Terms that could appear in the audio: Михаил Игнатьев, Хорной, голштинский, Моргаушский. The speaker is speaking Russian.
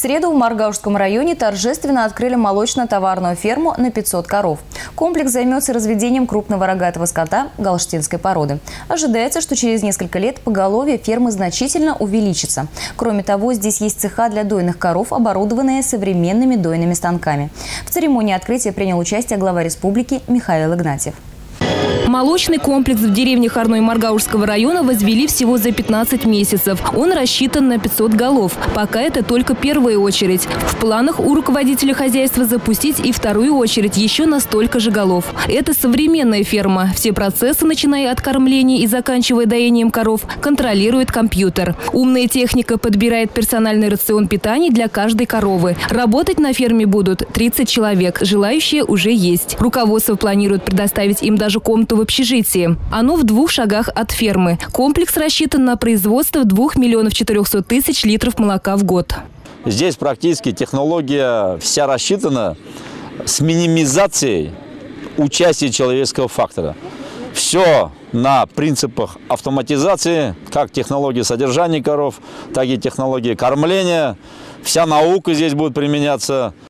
среду в Моргаушском районе торжественно открыли молочно-товарную ферму на 500 коров. Комплекс займется разведением крупного рогатого скота голштинской породы. Ожидается, что через несколько лет поголовье фермы значительно увеличится. Кроме того, здесь есть цеха для дойных коров, оборудованные современными дойными станками. В церемонии открытия принял участие глава республики Михаил Игнатьев. Молочный комплекс в деревне Хорной Моргаушского района возвели всего за 15 месяцев. Он рассчитан на 500 голов. Пока это только первая очередь. В планах у руководителя хозяйства запустить и вторую очередь еще на столько же голов. Это современная ферма. Все процессы, начиная от кормления и заканчивая доением коров, контролирует компьютер. Умная техника подбирает персональный рацион питания для каждой коровы. Работать на ферме будут 30 человек. Желающие уже есть. Руководство планирует предоставить им даже комнату в общежитии. Оно в двух шагах от фермы. Комплекс рассчитан на производство 2 400 000 литров молока в год. Здесь практически технология вся рассчитана с минимизацией участия человеческого фактора. Все на принципах автоматизации, как технологии содержания коров, так и технологии кормления. Вся наука здесь будет применяться.